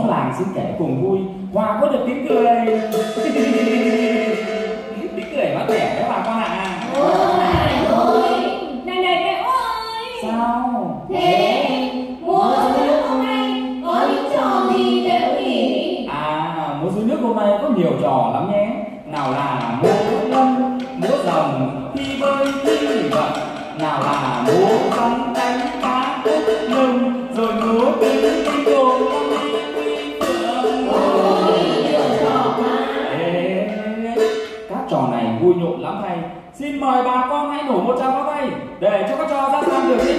xóm làng xứ kẻ cùng vui. Hòa có được tiếng cười, tiếng cười mát mẻ đó bà con ạ. Này này mẹ ơi, sao thế múa rối nước hôm nay có những trò gì để nghỉ? À, múa rối nước hôm nay có nhiều trò lắm nhé. Nào là múa lân, múa rồng, thi bơi, thi vật. Nào là múa bắn đánh cá cút lưng, rồi múa tiếng đi cùng. Các trò này vui nhộn lắm hay. Xin mời bà con hãy nổ một tràng pháo tay để cho các trò ra sàn biểu diễn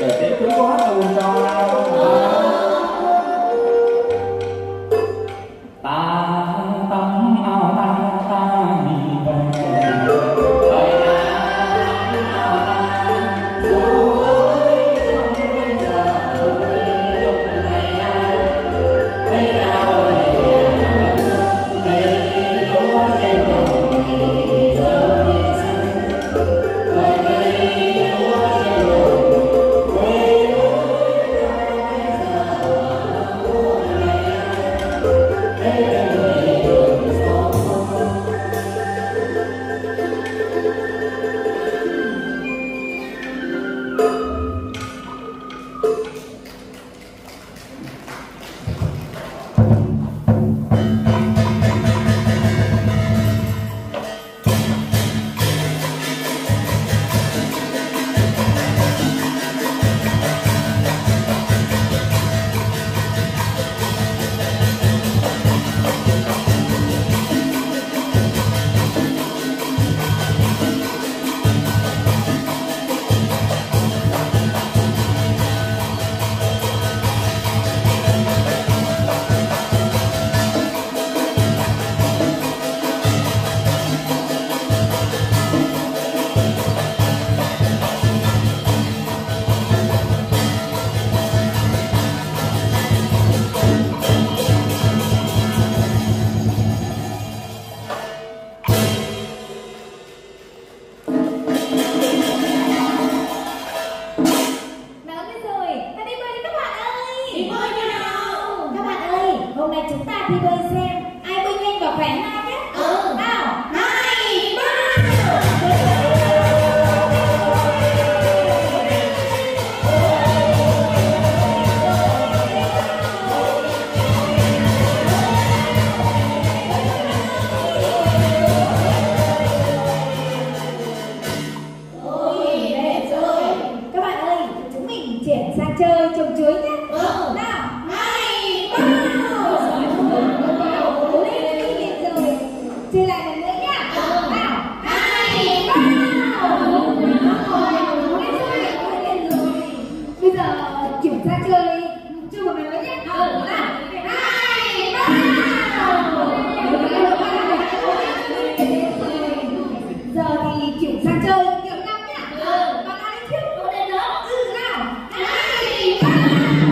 để tế cưới cô hát đầu cho. Thank you.